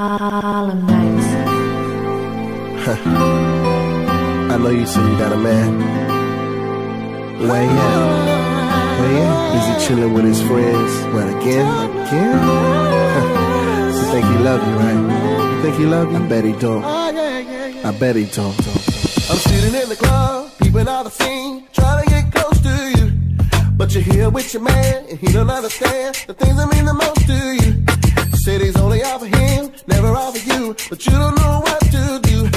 Harlem Nights. I know you said you got a man. Where he at? Is he chilling with his friends? What, again? So you think he love you, right? You think he love you? I bet he don't. I bet he don't. I'm sitting in the club, peeping out the scene, trying to get close to you. But you're here with your man, and he don't understand the things that mean the most to you. Said he's only out for him, never out for you, but you don't know what to do.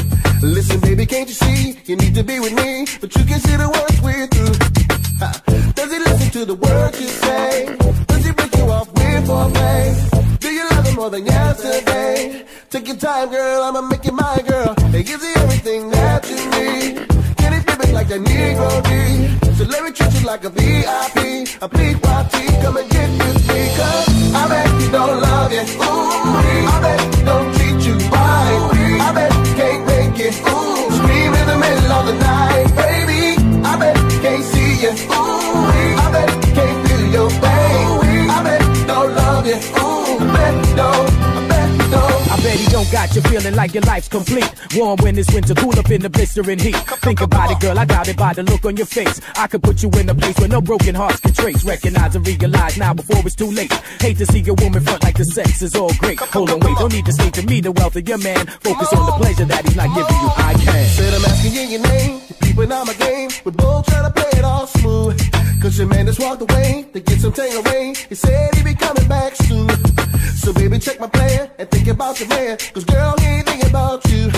Listen, baby, can't you see? You need to be with me, but you can't see the words we're through. Does he listen to the words you say? Does he break you off with foreplay? Do you love him more than yesterday? Take your time, girl, I'ma make you my girl. It gives you everything that you need. Can it be like a Negro D? So let me treat you like a VIP. A PYT, come and get with me. Cause I bet you don't love it, ooh. I bet you don't treat you right. I bet you can't make it, ooh. Scream in the middle of the night, baby. I bet you can't see you, ooh. I bet you can't feel your pain. I bet you don't love it, ooh. I bet you don't, I bet you don't. I bet he don't got you feeling like your life's complete. Warm when it's winter, cool up in the blistering heat. Think about it, girl, I doubt it by the look on your face. I could put you in a place where no broken hearts can trace. Recognize and realize now before it's too late. Hate to see your woman front like the sex is all great. Hold on, wait, don't need to state to me the wealth of your man. Focus on the pleasure that he's not giving you, I can. Said I'm asking you your name, peeping on my game. We're both trying to play it all smooth. Cause your man just walked away to get some tango rain. He said he'd be coming back soon. So baby, check my plan and think about your man. Cause girl, he ain't thinking about you.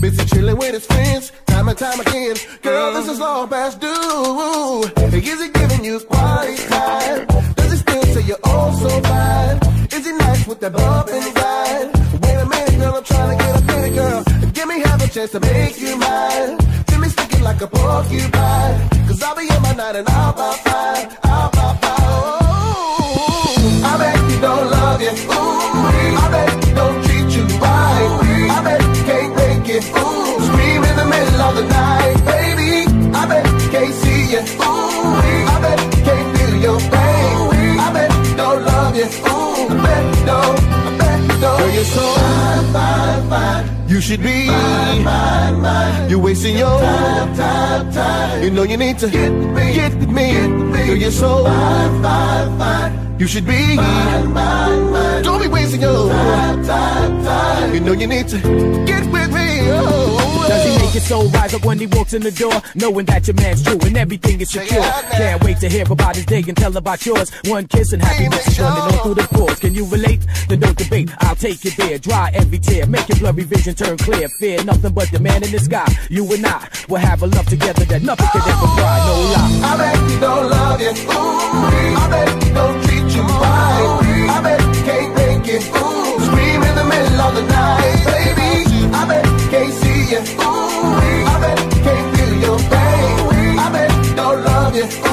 Busy chilling with his friends, time and time again. Girl, this is long past due. Is he giving you quality time? Does he still say you're all so fine? Is he nice with that bump inside? Wait a minute, girl, I'm trying to get a minute, girl. Give me half a chance to make you mine. Feel me sticking like a porcupine. Cause I'll be on my night and I'll pop five, I'll pop five. Oh, I bet you don't love you. Ooh, I bet you don't treat you right. I bet you can't make it. Ooh, scream in the middle of the night, baby. I bet you can't see you. Ooh, I bet you can't feel your pain. I bet you don't love you. Ooh, I bet you don't. I bet you don't. Girl, you're so fine, fine, fine. You should be fine, fine, fine. You're wasting your time, time, time. You know you need to get with me, get with me. Girl, you're so fine, fine, fine. You should be mine, mine, mine. Don't be wasting your time, time, time. You know you need to get with me. Oh, does he make your soul rise up when he walks in the door, knowing that your man's true and everything is secure? Can't wait to hear about his day and tell about yours. One kiss and happiness is running all through the pores. Can you relate? Then don't debate. I'll take you there. Dry every tear, make your blurry vision turn clear. Fear nothing but the man in the sky. You and I will have a love together that nothing can ever cry. No lie. I bet you don't love you. Ooh, I bet you don't treat. I bet you can't make it. Ooh, scream in the middle of the night, baby. I bet you can't see you. Ooh, I bet you can't feel your pain. I bet you don't love you.